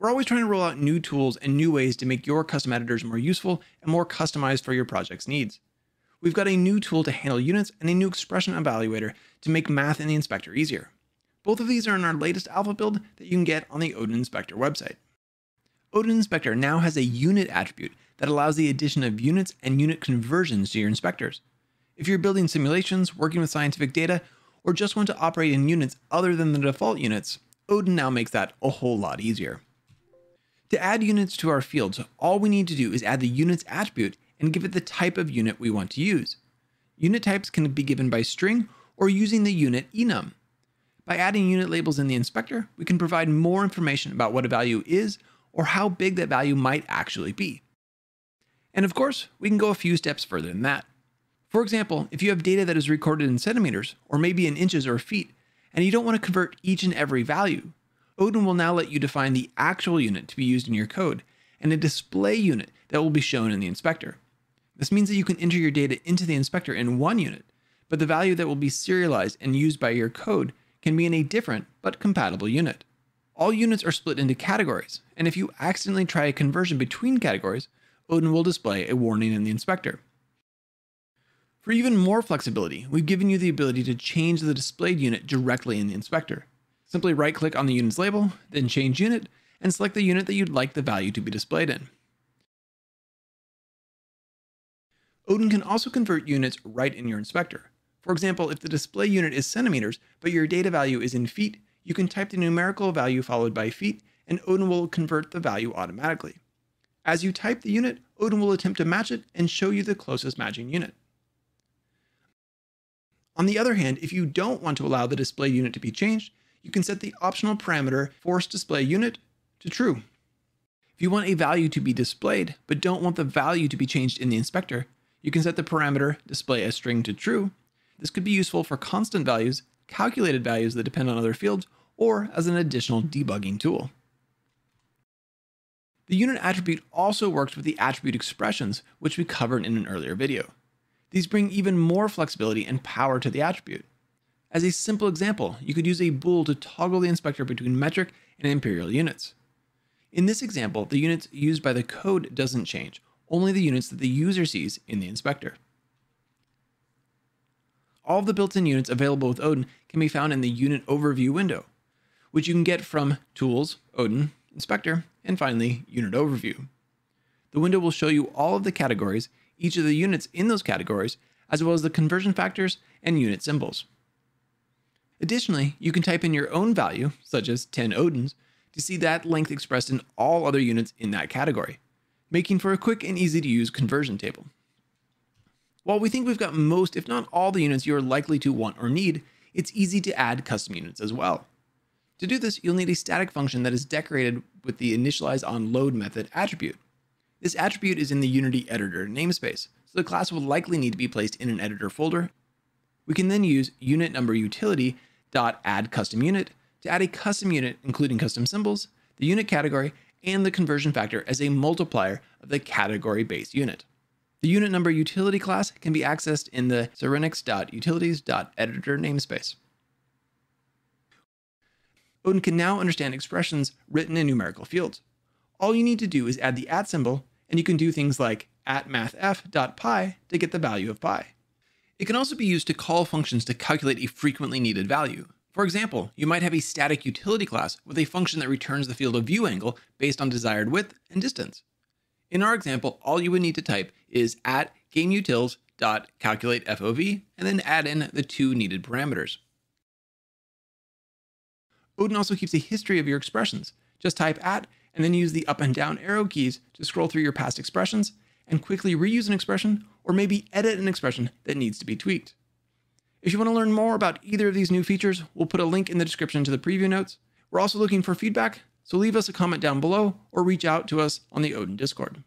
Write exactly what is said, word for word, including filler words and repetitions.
We're always trying to roll out new tools and new ways to make your custom editors more useful and more customized for your project's needs. We've got a new tool to handle units and a new expression evaluator to make math in the inspector easier. Both of these are in our latest alpha build that you can get on the Odin Inspector website. Odin Inspector now has a unit attribute that allows the addition of units and unit conversions to your inspectors. If you're building simulations, working with scientific data, or just want to operate in units other than the default units, Odin now makes that a whole lot easier. To add units to our fields, all we need to do is add the units attribute and give it the type of unit we want to use. Unit types can be given by string or using the unit enum. By adding unit labels in the inspector, we can provide more information about what a value is or how big that value might actually be. And of course, we can go a few steps further than that. For example, if you have data that is recorded in centimeters, or maybe in inches or feet, and you don't want to convert each and every value, Odin will now let you define the actual unit to be used in your code, and a display unit that will be shown in the inspector. This means that you can enter your data into the inspector in one unit, but the value that will be serialized and used by your code can be in a different but compatible unit. All units are split into categories, and if you accidentally try a conversion between categories, Odin will display a warning in the inspector. For even more flexibility, we've given you the ability to change the displayed unit directly in the inspector. Simply right-click on the unit's label, then change unit, and select the unit that you'd like the value to be displayed in. Odin can also convert units right in your inspector. For example, if the display unit is centimeters, but your data value is in feet, you can type the numerical value followed by feet, and Odin will convert the value automatically. As you type the unit, Odin will attempt to match it and show you the closest matching unit. On the other hand, if you don't want to allow the display unit to be changed, you can set the optional parameter force display unit to true. If you want a value to be displayed, but don't want the value to be changed in the inspector, you can set the parameter display as string to true. This could be useful for constant values, calculated values that depend on other fields, or as an additional debugging tool. The unit attribute also works with the attribute expressions, which we covered in an earlier video. These bring even more flexibility and power to the attribute. As a simple example, you could use a bool to toggle the inspector between metric and imperial units. In this example, the units used by the code doesn't change, only the units that the user sees in the inspector. All of the built-in units available with Odin can be found in the Unit Overview window, which you can get from Tools, Odin, Inspector, and finally Unit Overview. The window will show you all of the categories, each of the units in those categories, as well as the conversion factors and unit symbols. Additionally, you can type in your own value, such as ten Odins, to see that length expressed in all other units in that category, making for a quick and easy to use conversion table. While we think we've got most, if not all, the units you're likely to want or need, it's easy to add custom units as well. To do this, you'll need a static function that is decorated with the InitializeOnLoad method attribute. This attribute is in the Unity editor namespace, so the class will likely need to be placed in an editor folder. We can then use UnitNumberUtility.addCustomUnit to add a custom unit including custom symbols, the unit category, and the conversion factor as a multiplier of the category-based unit. The UnitNumberUtility class can be accessed in the Sirenix.Utilities.Editor namespace. Odin can now understand expressions written in numerical fields. All you need to do is add the at symbol, and you can do things like at math F dot P I to get the value of pi. It can also be used to call functions to calculate a frequently needed value. For example, you might have a static utility class with a function that returns the field of view angle based on desired width and distance. In our example, all you would need to type is at GameUtils.CalculateFOV and then add in the two needed parameters. Odin also keeps a history of your expressions. Just type at and then use the up and down arrow keys to scroll through your past expressions and quickly reuse an expression or maybe edit an expression that needs to be tweaked. If you want to learn more about either of these new features, we'll put a link in the description to the preview notes. We're also looking for feedback, so leave us a comment down below or reach out to us on the Odin Discord.